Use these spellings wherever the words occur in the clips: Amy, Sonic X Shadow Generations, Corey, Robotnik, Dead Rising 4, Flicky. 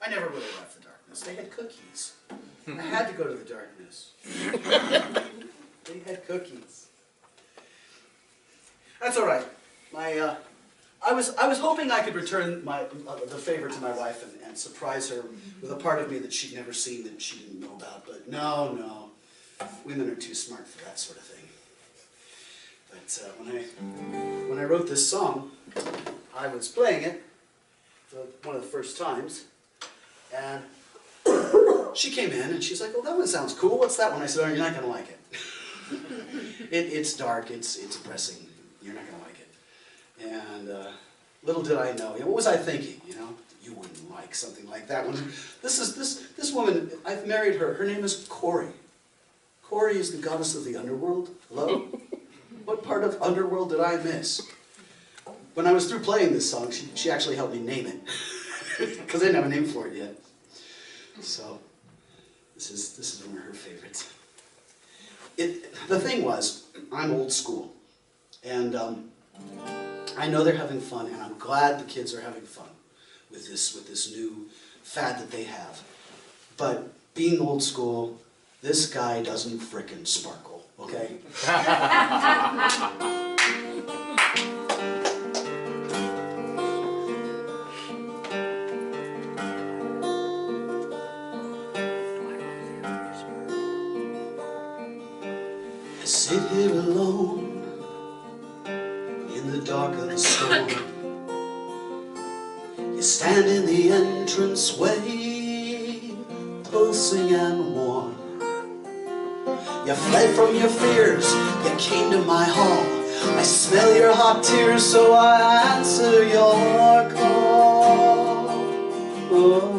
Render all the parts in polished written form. I never would have left the darkness. They had cookies. I had to go to the darkness. They had cookies. That's all right. My, I was hoping I could return my the favor to my wife and surprise her with a part of me that she'd never seen that she didn't know about. But no, no, women are too smart for that sort of thing. But when I wrote this song, I was playing it one of the first times, and she came in and she's like, "Well, that one sounds cool. What's that one?" I said, "Oh, you're not gonna like it. It's dark. It's depressing. You're not gonna like it." And little did I know, you know, what was I thinking? You know, you wouldn't like something like that one. This woman. I've married her. Her name is Corey. Corey is the goddess of the underworld. Hello. What part of underworld did I miss? When I was through playing this song, she actually helped me name it because I didn't have a name for it yet. So this is one of her favorites. The thing was, I'm old school, and I know they're having fun, and I'm glad the kids are having fun with this new fad that they have. But being old school, this guy doesn't frickin' sparkle, okay? I sit here alone in the dark of the storm. You stand in the entrance way, pulsing and warm. You fled from your fears, you came to my hall. I smell your hot tears, so I answer your call. Oh.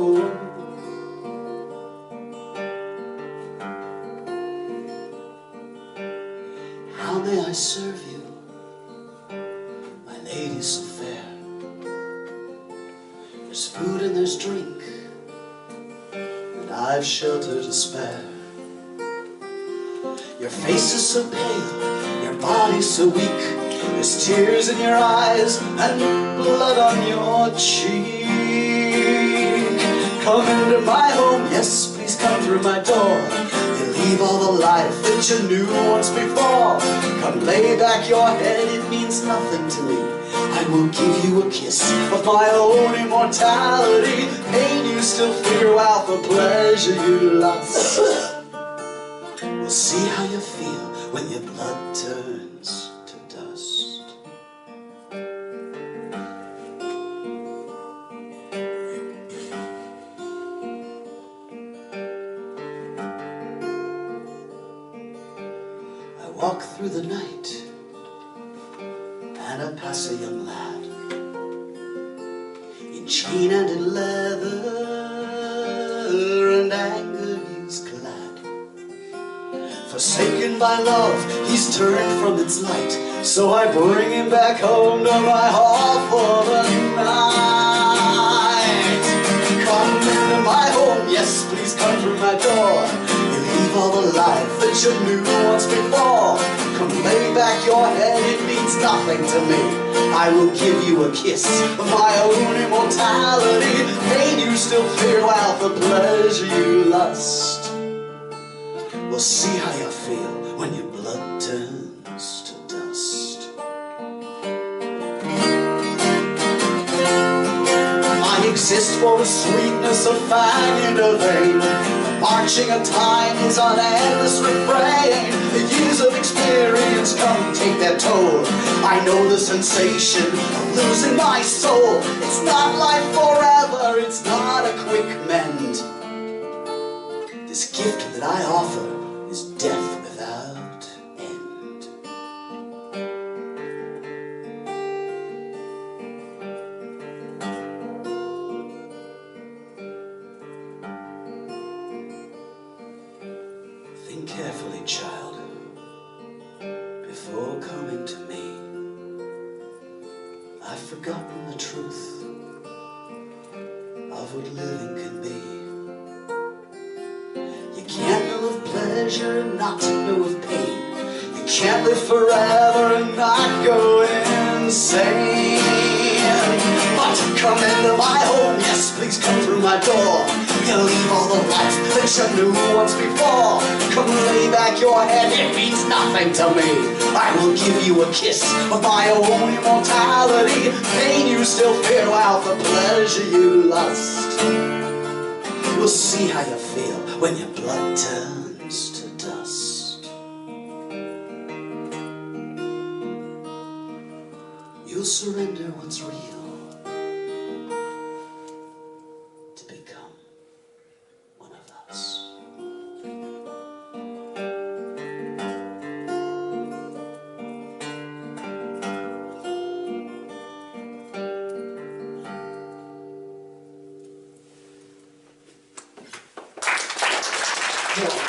How may I serve you, my lady so fair? There's food and there's drink, and I've shelter to spare. Your face is so pale, your body so weak. There's tears in your eyes and blood on your cheek. Come into my home, yes, please come through my door. You leave all the life that you knew once before. Come lay back your head, it means nothing to me. I will give you a kiss of my own immortality. Pain you still figure out, the pleasure you lost. We'll see how you feel when your blood turns to dust. I walk through the night and I pass a young lad in chain and in leather and anger he's glad. Forsaken by love, he's turned from its light, so I bring him back home to my hall for the night. Come into my home, yes, please come through my door. You leave all the life that you knew once before. Come lay back your head, it means nothing to me. I will give you a kiss of my own immortality. Pain you still fear, while the pleasure you lust. We'll see how you feel when your blood turns to dust. I exist for the sweetness of fang in a vein. The marching of time is an endless refrain. The years of experience come take their toll. I know the sensation of losing my soul. It's not life forever, it's not a quick mend. This gift that I offer is death without end. Think carefully, child, before coming to me. I've forgotten the truth of what living can be. Pleasure and not to know of pain. You can't live forever and not go insane. But come into my home, yes. please come through my door. Gonna leave all the lights that you knew once before. Come lay back your head, it means nothing to me. I will give you a kiss of my own immortality. Pain you still feel out the pleasure you lost. We'll see how you feel when your blood turns to dust. You'll surrender what's real to become one of us. Yeah.